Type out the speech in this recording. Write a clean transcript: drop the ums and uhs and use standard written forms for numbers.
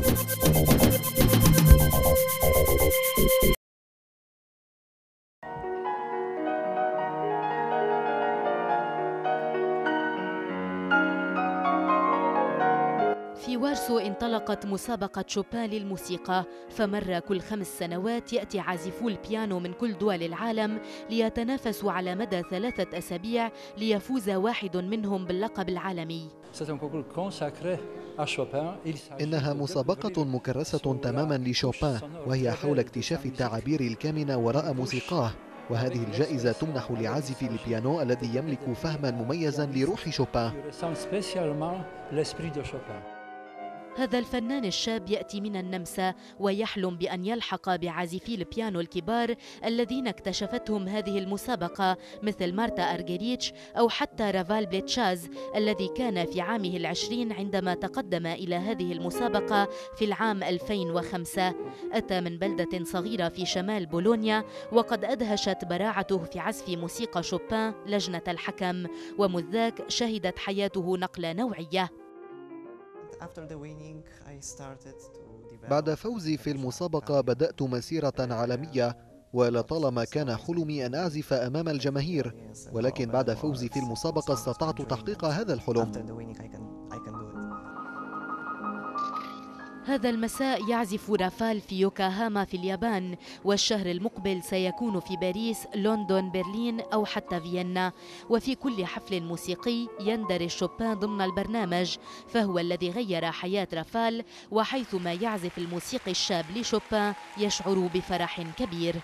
في وارسو انطلقت مسابقة شوبان للموسيقى، فمرة كل 5 سنوات يأتي عازفو البيانو من كل دول العالم ليتنافسوا على مدى 3 أسابيع ليفوز واحد منهم باللقب العالمي. إنها مسابقة مكرسة تماما لشوبان، وهي حول اكتشاف التعابير الكامنة وراء موسيقاه، وهذه الجائزة تمنح لعازف البيانو الذي يملك فهما مميزا لروح شوبان. هذا الفنان الشاب يأتي من النمسا ويحلم بأن يلحق بعازفي البيانو الكبار الذين اكتشفتهم هذه المسابقة، مثل مارتا أرجيريتش أو حتى رافال بليتشاز الذي كان في عامه ال20 عندما تقدم إلى هذه المسابقة في العام 2005. أتى من بلدة صغيرة في شمال بولونيا، وقد أدهشت براعته في عزف موسيقى شوبان لجنة الحكم، ومذ ذاك شهدت حياته نقلة نوعية. بعد فوزي في المسابقة بدأت مسيرة عالمية، ولطالما كان حلمي أن أعزف أمام الجماهير، ولكن بعد فوزي في المسابقة استطعت تحقيق هذا الحلم. هذا المساء يعزف رافال في يوكوهاما في اليابان، والشهر المقبل سيكون في باريس، لندن، برلين أو حتى فيينا. وفي كل حفل موسيقي يندرج شوبان ضمن البرنامج، فهو الذي غير حياة رافال، وحيثما يعزف الموسيقي الشاب لشوبان يشعر بفرح كبير.